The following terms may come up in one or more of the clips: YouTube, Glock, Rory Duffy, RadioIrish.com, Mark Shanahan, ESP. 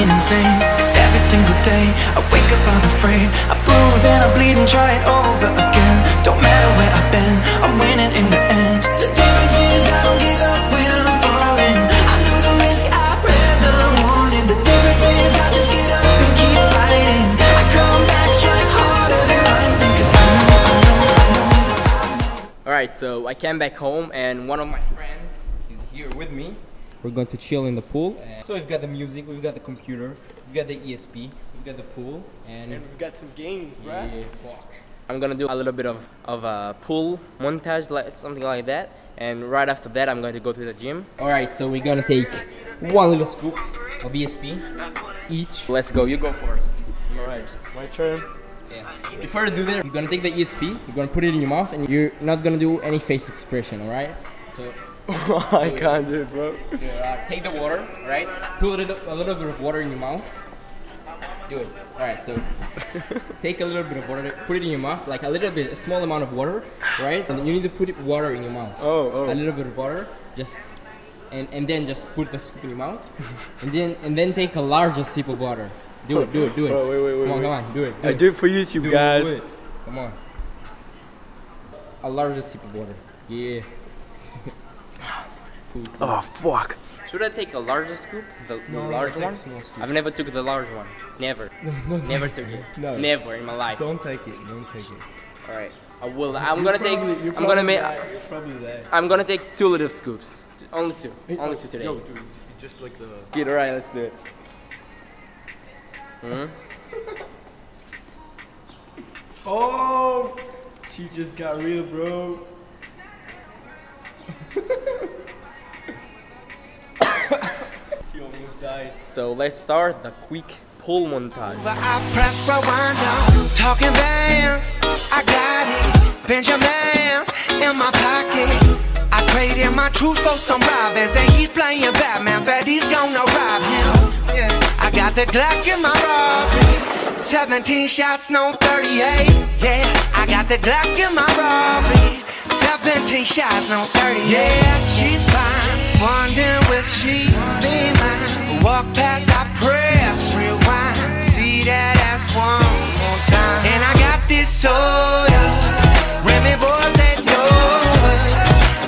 going insane. Cause every single day I wake up unafraid. I bruise and I bleed and try it over again. Don't matter where I've been, I'm winning in the end. The difference is I don't give up when I'm falling. I knew the risk, I read the warning. The difference is I just get up and keep fighting. I come back, strike harder than lightning. Cause I know. Alright, so I came back home and one of my friends is here with me. We're going to chill in the pool. So we've got the music, we've got the computer, we've got the ESP, we've got the pool, and we've got some games, bruh. Yeah, fuck. I'm gonna do a little bit of a pool montage, like something like that. And right after that, I'm going to go to the gym. All right, so we're gonna take one little scoop of ESP each. Let's go. You go first. All right, my turn. Yeah. Before you do that, you're gonna take the ESP, you're gonna put it in your mouth, and you're not gonna do any face expression. All right. So. I can't do it, bro. Yeah, take the water, alright? Put a little bit of water in your mouth. Do it. Alright, so take a little bit of water, put it in your mouth, like a little bit, a small amount of water, right? So you need to put water in your mouth. Oh. A little bit of water, just and then just put the scoop in your mouth, and then take a larger sip of water. Do it. Oh, wait. Come on, do it. I do it for YouTube, guys. Do it. Come on. A larger sip of water. Yeah. Oh fuck! Should I take a larger scoop? The large one? I've never took the large one. Never. Never took it. No. Never in my life. Don't take it. Don't take it. All right. I will. I'm gonna take 2 little scoops. Only 2. Only 2 today. Yo, dude, just like the. Get all right. Let's do it. Oh! She just got real, bro. So let's start the quick pull montage. I press rewind now. Talking bands, I got it. Benjamins in my pocket. I traded my truth for some robins, and he's playing Batman. Fatty's gonna rob him. Yeah. I got the Glock in my robin. 17 shots, no 38. Yeah, I got the Glock in my robin. 17 shots, no 38. Yeah, she's fine. Wondering will she be mine? Walk past, I press rewind. See that ass one more time. And I got this soda. Remy boys that know it.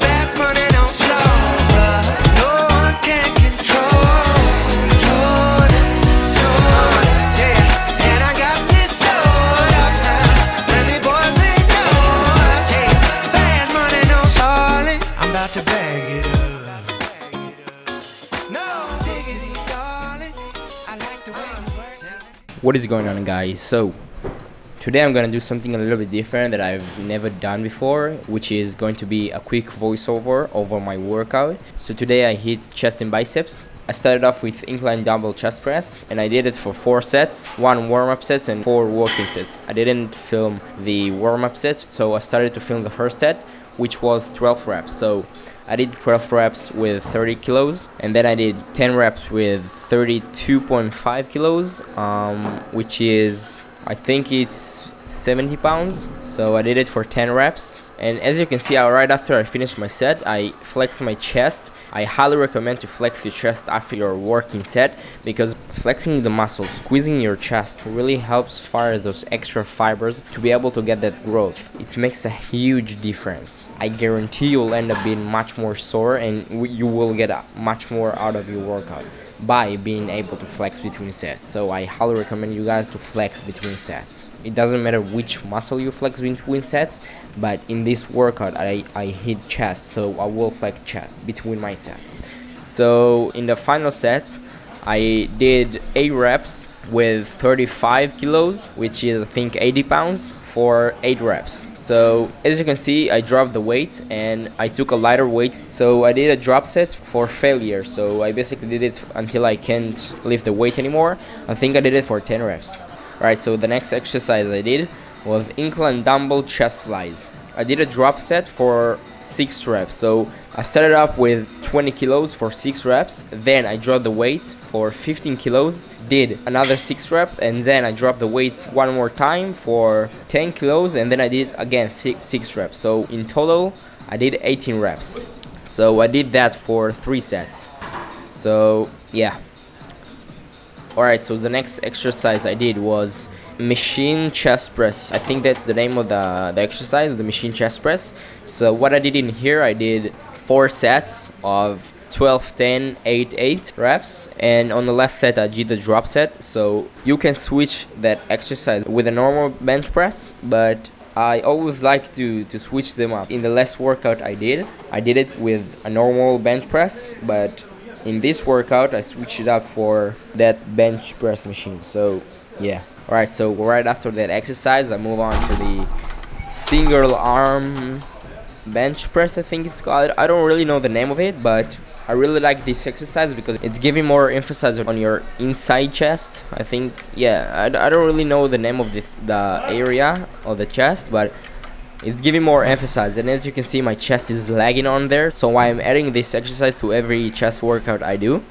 Fast running on slow, but no one can control it. Yeah. And I got this soda. Remy boys that know it. Hey, fast running on solid. I'm about to bag it up. What is going on, guys? So today I'm gonna do something a little bit different that I've never done before, which is going to be a quick voiceover over my workout. So today I hit chest and biceps. I started off with incline dumbbell chest press, and I did it for 4 sets, 1 warm-up set and 4 working sets. I didn't film the warm-up set, so I started to film the first set, which was 12 reps. So I did 12 reps with 30 kilos, and then I did 10 reps with 32.5 kilos, which is, I think it's 70 pounds. So I did it for 10 reps. And as you can see, right after I finished my set, I flexed my chest. I highly recommend to flex your chest after your working set, because flexing the muscle, squeezing your chest really helps fire those extra fibers to be able to get that growth. It makes a huge difference. I guarantee you'll end up being much more sore, and you will get much more out of your workout by being able to flex between sets. So I highly recommend you guys to flex between sets. It doesn't matter which muscle you flex between sets, but in this workout I hit chest, so I will flex chest between my sets. So in the final set I did 8 reps with 35 kilos, which is I think 80 pounds for 8 reps. So as you can see, I dropped the weight and I took a lighter weight. So I did a drop set for failure. So I basically did it until I can't lift the weight anymore. I think I did it for 10 reps. Alright, so the next exercise I did was incline dumbbell chest flies. I did a drop set for 6 reps. So I started up with 20 kilos for 6 reps. Then I dropped the weight for 15 kilos, did another 6 reps, and then I dropped the weights 1 more time for 10 kilos, and then I did again 6 reps. So in total, I did 18 reps. So I did that for 3 sets. So yeah, Alright, so the next exercise I did was machine chest press. I think that's the name of the exercise, the machine chest press. So what I did in here, I did 4 sets of 12, 10, 8, 8 reps, and on the left set I did the drop set. So you can switch that exercise with a normal bench press, but I always like to switch them up. In the last workout I did it with a normal bench press, but in this workout I switched it up for that bench press machine. So yeah. Alright, so right after that exercise I move on to the single arm bench press, I think it's called. I don't really know the name of it, but I really like this exercise because it's giving more emphasis on your inside chest, I think. Yeah, I don't really know the name of the area of the chest, but it's giving more emphasis. And as you can see, my chest is lagging on there, so I'm adding this exercise to every chest workout I do.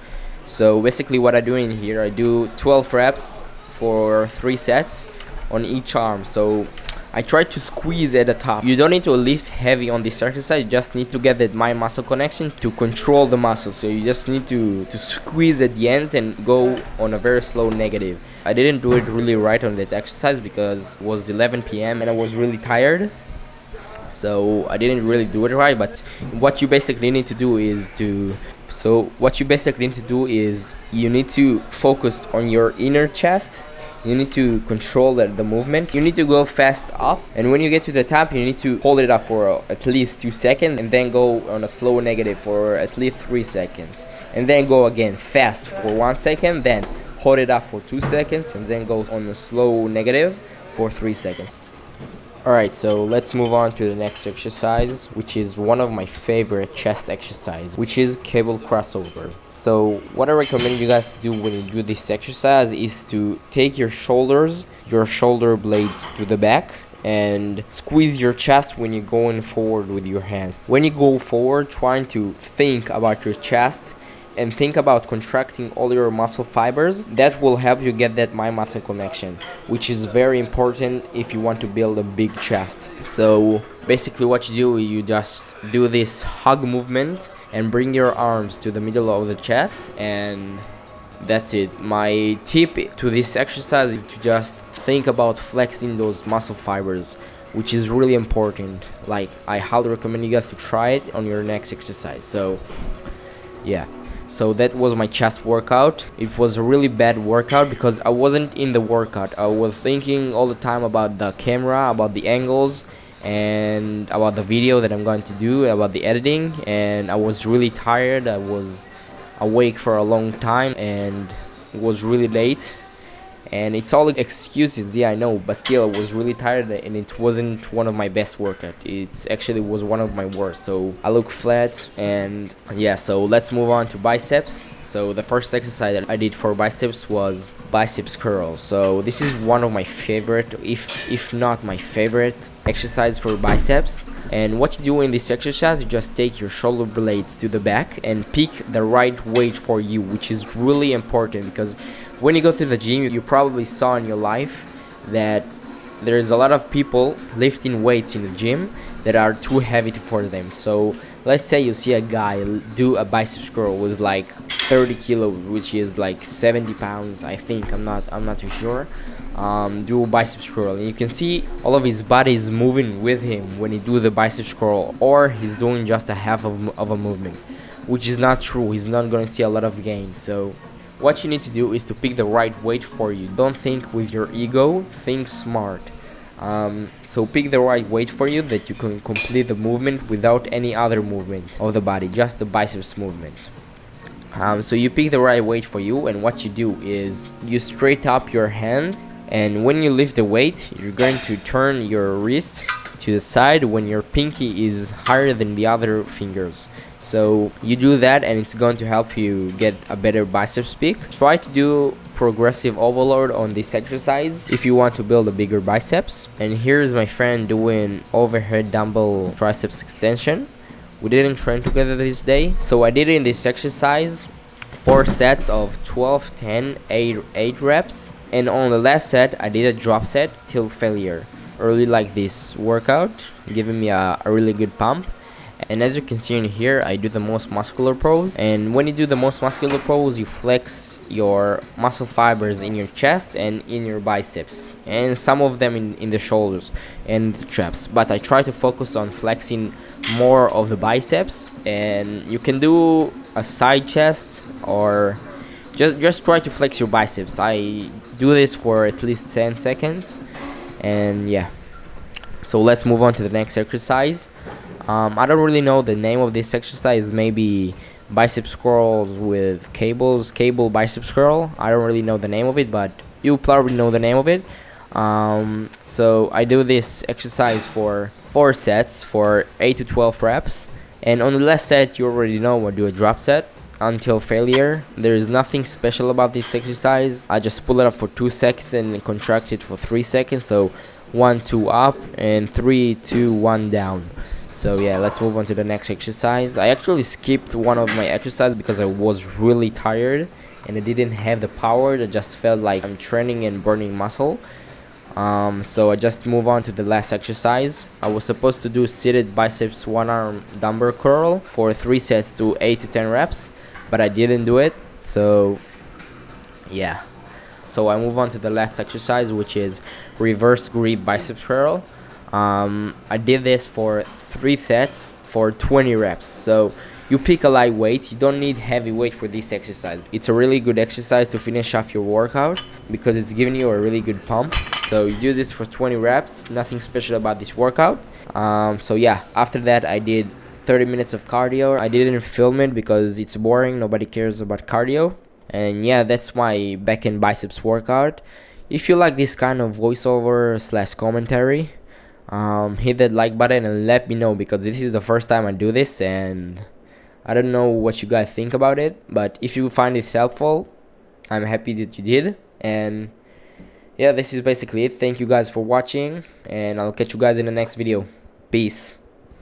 So basically what I do in here, I do 12 reps for 3 sets on each arm. So I try to squeeze at the top. You don't need to lift heavy on this exercise, you just need to get that mind muscle connection to control the muscle. So you just need to squeeze at the end and go on a very slow negative. I didn't do it really right on that exercise because it was 11 PM and I was really tired, so I didn't really do it right. But what you basically need to do is you need to focus on your inner chest. You need to control the movement. You need to go fast up, and when you get to the top you need to hold it up for at least 2 seconds, and then go on a slow negative for at least 3 seconds, and then go again fast for 1 second, then hold it up for 2 seconds, and then go on a slow negative for 3 seconds. Alright, so let's move on to the next exercise, which is one of my favorite chest exercise, which is cable crossover. So what I recommend you guys to do when you do this exercise is to take your shoulder blades to the back, and squeeze your chest when you're going forward with your hands. When you go forward, trying to think about your chest and think about contracting all your muscle fibers. That will help you get that mind muscle connection, which is very important if you want to build a big chest. So basically what you do, you just do this hug movement and bring your arms to the middle of the chest, and that's it. My tip to this exercise is to just think about flexing those muscle fibers, which is really important. Like, I highly recommend you guys to try it on your next exercise. So yeah. So that was my chest workout. It was a really bad workout because I wasn't in the workout. I was thinking all the time about the camera, about the angles, and about the video that I'm going to do, about the editing, and I was really tired. I was awake for a long time and it was really late. And it's all excuses, yeah, I know, but still I was really tired and it wasn't one of my best workouts. It actually was one of my worst, so I look flat. And yeah, so let's move on to biceps. So the first exercise that I did for biceps was biceps curls. So this is one of my favorite, if not my favorite exercise for biceps. And what you do in this exercise, you just take your shoulder blades to the back and pick the right weight for you, which is really important because when you go to the gym, you probably saw in your life that there's a lot of people lifting weights in the gym that are too heavy for them. So let's say you see a guy do a biceps curl with like 30 kilos, which is like 70 pounds, I think. I'm not too sure. Do a biceps curl, and you can see all of his body is moving with him when he do the biceps curl, or he's doing just a half of a movement, which is not true. He's not going to see a lot of gain. So what you need to do is to pick the right weight for you. Don't think with your ego, think smart. So pick the right weight for you that you can complete the movement without any other movement of the body, just the biceps movement. So you pick the right weight for you, and what you do is you straight up your hand, and when you lift the weight, you're going to turn your wrist to the side when your pinky is higher than the other fingers. So you do that, and it's going to help you get a better biceps peak. Try to do progressive overload on this exercise if you want to build a bigger biceps. And here's my friend doing overhead dumbbell triceps extension. We didn't train together this day, so I did in this exercise 4 sets of 12, 10, 8 reps, and on the last set I did a drop set till failure. I really like this workout, giving me a really good pump. And as you can see in here, I do the most muscular pose, and when you do the most muscular pose, you flex your muscle fibers in your chest and in your biceps, and some of them in the shoulders and the traps, but I try to focus on flexing more of the biceps. And you can do a side chest, or just try to flex your biceps. I do this for at least 10 seconds, and yeah. So let's move on to the next exercise. I don't really know the name of this exercise. Maybe bicep curls with cables, cable bicep curl. I don't really know the name of it, but you probably know the name of it. So I do this exercise for 4 sets for 8 to 12 reps, and on the last set you already know what, do a drop set until failure. There is nothing special about this exercise. I just pull it up for 2 seconds and contract it for 3 seconds. So 1, 2 up, and 3, 2, 1 down. So yeah, let's move on to the next exercise. I actually skipped one of my exercises because I was really tired and I didn't have the power. I just felt like I'm training and burning muscle. So I just move on to the last exercise. I was supposed to do seated biceps one arm dumbbell curl for 3 sets to 8 to 10 reps, but I didn't do it. So yeah. So I move on to the last exercise, which is reverse grip bicep curl. I did this for 3 sets for 20 reps. So you pick a light weight. You don't need heavy weight for this exercise. It's a really good exercise to finish off your workout because it's giving you a really good pump. So you do this for 20 reps. Nothing special about this workout. So yeah, after that I did 30 minutes of cardio. I didn't film it because it's boring. Nobody cares about cardio. And yeah, that's my back and biceps workout. If you like this kind of voiceover / commentary, hit that like button and let me know, because this is the first time I do this and I don't know what you guys think about it, but if you find it helpful, I'm happy that you did. And yeah, this is basically it. Thank you guys for watching, and I'll catch you guys in the next video. Peace.